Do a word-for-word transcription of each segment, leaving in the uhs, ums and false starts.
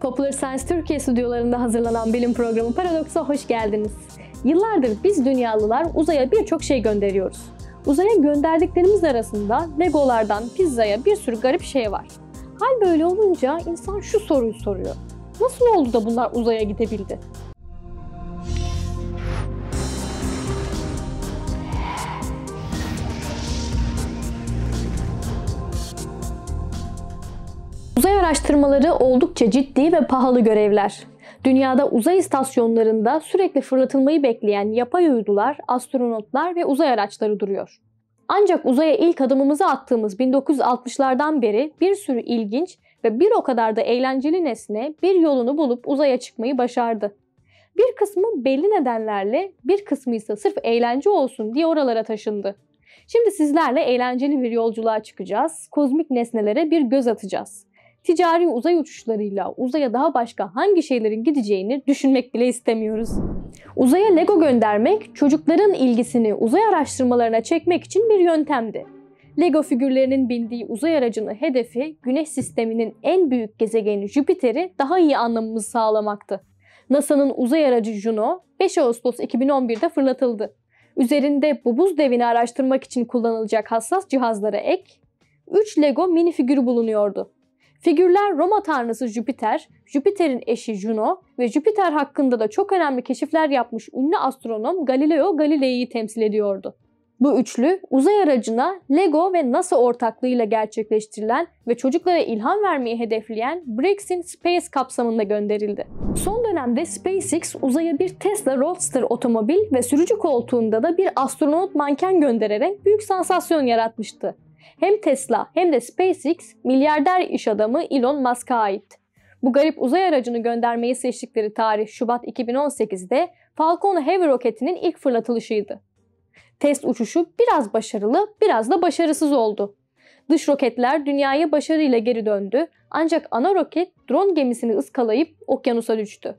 Popular Science Türkiye stüdyolarında hazırlanan bilim programı Paradoks'a hoş geldiniz. Yıllardır biz dünyalılar uzaya birçok şey gönderiyoruz. Uzaya gönderdiklerimiz arasında Legolardan pizzaya bir sürü garip şey var. Hal böyle olunca insan şu soruyu soruyor. Nasıl oldu da bunlar uzaya gidebildi? Uzay araştırmaları oldukça ciddi ve pahalı görevler. Dünyada uzay istasyonlarında sürekli fırlatılmayı bekleyen yapay uydular, astronotlar ve uzay araçları duruyor. Ancak uzaya ilk adımımızı attığımız bin dokuz yüz altmışlardan beri bir sürü ilginç ve bir o kadar da eğlenceli nesne bir yolunu bulup uzaya çıkmayı başardı. Bir kısmı belli nedenlerle, bir kısmı ise sırf eğlence olsun diye oralara taşındı. Şimdi sizlerle eğlenceli bir yolculuğa çıkacağız, kozmik nesnelere bir göz atacağız. Ticari uzay uçuşlarıyla uzaya daha başka hangi şeylerin gideceğini düşünmek bile istemiyoruz. Uzaya Lego göndermek, çocukların ilgisini uzay araştırmalarına çekmek için bir yöntemdi. Lego figürlerinin bindiği uzay aracının hedefi, Güneş sisteminin en büyük gezegeni Jüpiter'i daha iyi anlamamızı sağlamaktı. NASA'nın uzay aracı Juno, beş Ağustos iki bin on bir'de fırlatıldı. Üzerinde bu buz devini araştırmak için kullanılacak hassas cihazlara ek, üç Lego mini figürü bulunuyordu. Figürler Roma tanrısı Jüpiter, Jüpiter'in eşi Juno ve Jüpiter hakkında da çok önemli keşifler yapmış ünlü astronom Galileo Galilei'yi temsil ediyordu. Bu üçlü uzay aracına Lego ve NASA ortaklığıyla gerçekleştirilen ve çocuklara ilham vermeyi hedefleyen Bricks in Space kapsamında gönderildi. Son dönemde SpaceX uzaya bir Tesla Roadster otomobil ve sürücü koltuğunda da bir astronot manken göndererek büyük sansasyon yaratmıştı. Hem Tesla hem de SpaceX milyarder iş adamı Elon Musk'a ait. Bu garip uzay aracını göndermeyi seçtikleri tarih Şubat iki bin on sekiz'de Falcon Heavy roketinin ilk fırlatılışıydı. Test uçuşu biraz başarılı, biraz da başarısız oldu. Dış roketler dünyaya başarıyla geri döndü ancak ana roket drone gemisini ıskalayıp okyanusa düştü.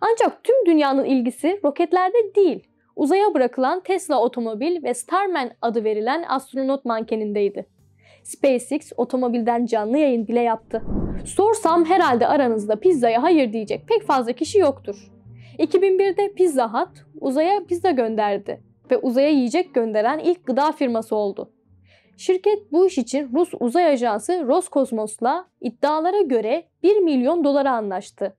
Ancak tüm dünyanın ilgisi roketlerde değil, uzaya bırakılan Tesla otomobil ve Starman adı verilen astronot mankenindeydi. SpaceX otomobilden canlı yayın bile yaptı. Sorsam herhalde aranızda pizzaya hayır diyecek pek fazla kişi yoktur. iki bin bir'de Pizza Hut uzaya pizza gönderdi ve uzaya yiyecek gönderen ilk gıda firması oldu. Şirket bu iş için Rus uzay ajansı Roskosmos'la iddialara göre bir milyon dolara anlaştı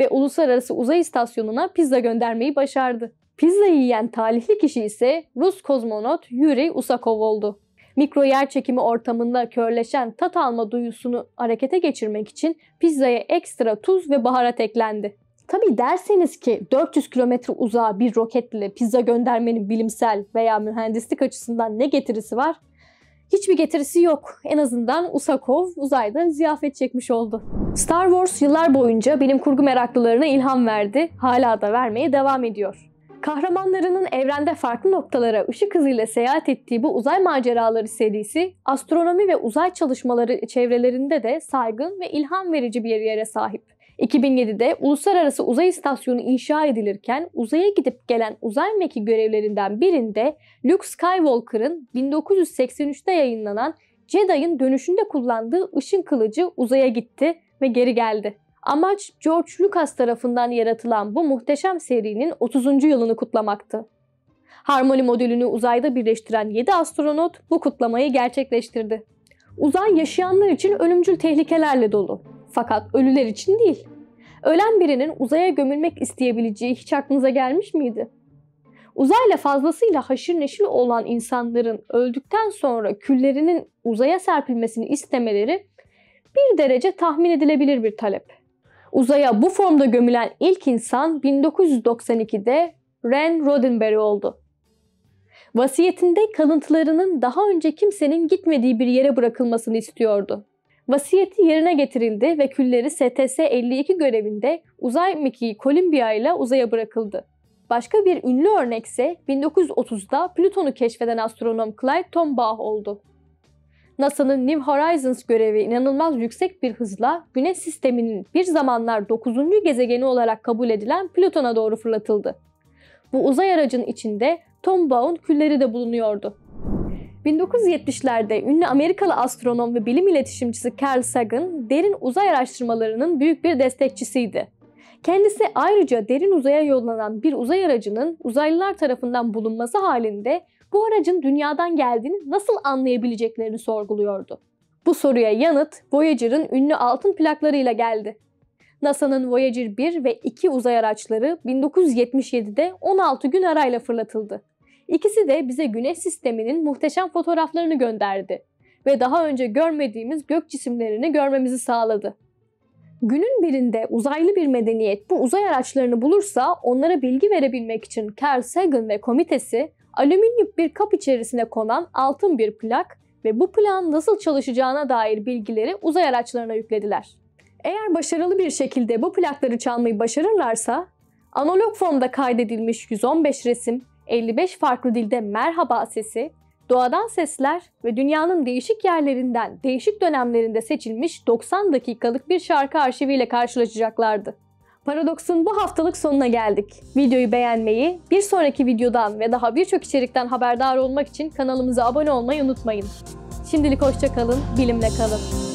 ve uluslararası uzay istasyonuna pizza göndermeyi başardı. Pizza yiyen talihli kişi ise Rus kozmonot Yuri Usakov oldu. Mikro yerçekimi ortamında körleşen tat alma duyusunu harekete geçirmek için pizzaya ekstra tuz ve baharat eklendi. Tabi derseniz ki dört yüz kilometre uzağa bir roketle pizza göndermenin bilimsel veya mühendislik açısından ne getirisi var? Hiçbir getirisi yok. En azından Usakov uzayda ziyafet çekmiş oldu. Star Wars yıllar boyunca bilim kurgu meraklılarına ilham verdi, hala da vermeye devam ediyor. Kahramanlarının evrende farklı noktalara ışık hızıyla seyahat ettiği bu uzay maceraları serisi, astronomi ve uzay çalışmaları çevrelerinde de saygın ve ilham verici bir yere sahip. iki bin yedi'de Uluslararası Uzay İstasyonu inşa edilirken uzaya gidip gelen uzay meki görevlerinden birinde Luke Skywalker'ın bin dokuz yüz seksen üç'te yayınlanan Jedi'in dönüşünde kullandığı ışın kılıcı uzaya gitti ve geri geldi. Amaç George Lucas tarafından yaratılan bu muhteşem serinin otuzuncu yılını kutlamaktı. Harmony modülünü uzayda birleştiren yedi astronot bu kutlamayı gerçekleştirdi. Uzay yaşayanlar için ölümcül tehlikelerle dolu. Fakat ölüler için değil. Ölen birinin uzaya gömülmek isteyebileceği hiç aklınıza gelmiş miydi? Uzayla fazlasıyla haşır neşir olan insanların öldükten sonra küllerinin uzaya serpilmesini istemeleri bir derece tahmin edilebilir bir talep. Uzaya bu formda gömülen ilk insan bin dokuz yüz doksan iki'de Ren Roddenberry oldu. Vasiyetinde kalıntılarının daha önce kimsenin gitmediği bir yere bırakılmasını istiyordu. Vasiyeti yerine getirildi ve külleri S T S elli iki görevinde uzay mekiği Kolumbiya ile uzaya bırakıldı. Başka bir ünlü örnek ise bin dokuz yüz otuz'da Plüton'u keşfeden astronom Clyde Tombaugh oldu. NASA'nın New Horizons görevi inanılmaz yüksek bir hızla Güneş sisteminin bir zamanlar dokuzuncu gezegeni olarak kabul edilen Plüton'a doğru fırlatıldı. Bu uzay aracının içinde Tombaugh'un külleri de bulunuyordu. bin dokuz yüz yetmişlerde ünlü Amerikalı astronom ve bilim iletişimcisi Carl Sagan, derin uzay araştırmalarının büyük bir destekçisiydi. Kendisi ayrıca derin uzaya yollanan bir uzay aracının uzaylılar tarafından bulunması halinde bu aracın dünyadan geldiğini nasıl anlayabileceklerini sorguluyordu. Bu soruya yanıt Voyager'ın ünlü altın plaklarıyla geldi. NASA'nın Voyager bir ve iki uzay araçları bin dokuz yüz yetmiş yedide on altı gün arayla fırlatıldı. İkisi de bize Güneş sisteminin muhteşem fotoğraflarını gönderdi ve daha önce görmediğimiz gök cisimlerini görmemizi sağladı. Günün birinde uzaylı bir medeniyet bu uzay araçlarını bulursa onlara bilgi verebilmek için Carl Sagan ve komitesi alüminyum bir kap içerisine konan altın bir plak ve bu plağın nasıl çalışacağına dair bilgileri uzay araçlarına yüklediler. Eğer başarılı bir şekilde bu plakları çalmayı başarırlarsa analog formda kaydedilmiş yüz on beş resim, elli beş farklı dilde merhaba sesi, doğadan sesler ve dünyanın değişik yerlerinden değişik dönemlerinde seçilmiş doksan dakikalık bir şarkı arşiviyle karşılaşacaklardı. Paradoks'un bu haftalık sonuna geldik. Videoyu beğenmeyi, bir sonraki videodan ve daha birçok içerikten haberdar olmak için kanalımıza abone olmayı unutmayın. Şimdilik hoşça kalın, bilimle kalın.